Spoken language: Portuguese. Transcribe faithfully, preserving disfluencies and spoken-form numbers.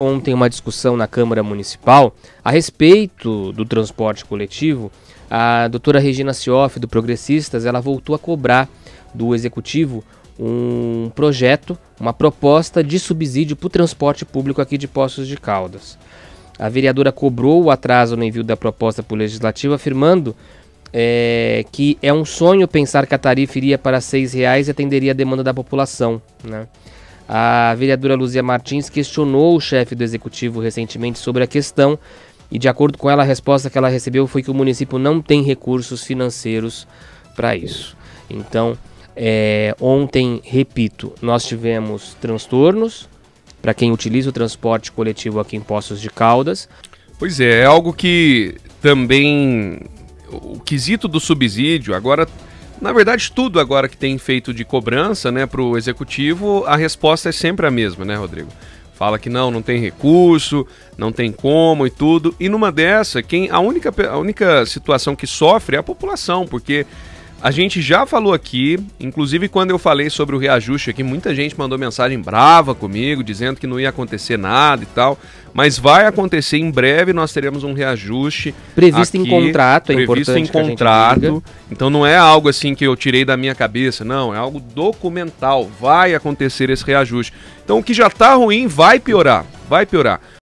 ontem uma discussão na Câmara Municipal a respeito do transporte coletivo. A doutora Regina Cioffi, do Progressistas, ela voltou a cobrar do Executivo um projeto, uma proposta de subsídio para o transporte público aqui de Poços de Caldas. A vereadora cobrou o atraso no envio da proposta para o Legislativo, afirmando é, que é um sonho pensar que a tarifa iria para seis reais e atenderia a demanda da população, né? A vereadora Luzia Martins questionou o chefe do Executivo recentemente sobre a questão e, de acordo com ela, a resposta que ela recebeu foi que o município não tem recursos financeiros para isso. Então, É, ontem, repito, nós tivemos transtornos para quem utiliza o transporte coletivo aqui em Poços de Caldas. Pois é, é algo que também, o quesito do subsídio, agora, na verdade tudo agora que tem feito de cobrança, né, para o executivo, a resposta é sempre a mesma, né, Rodrigo? Fala que não, não tem recurso, não tem como e tudo, e numa dessa, quem, a única, a única situação que sofre é a população, porque a gente já falou aqui, inclusive quando eu falei sobre o reajuste aqui, muita gente mandou mensagem brava comigo, dizendo que não ia acontecer nada e tal, mas vai acontecer em breve, nós teremos um reajuste previsto aqui, em contrato, é previsto importante em contrato, então não é algo assim que eu tirei da minha cabeça, não, é algo documental, vai acontecer esse reajuste. Então o que já tá ruim vai piorar, vai piorar.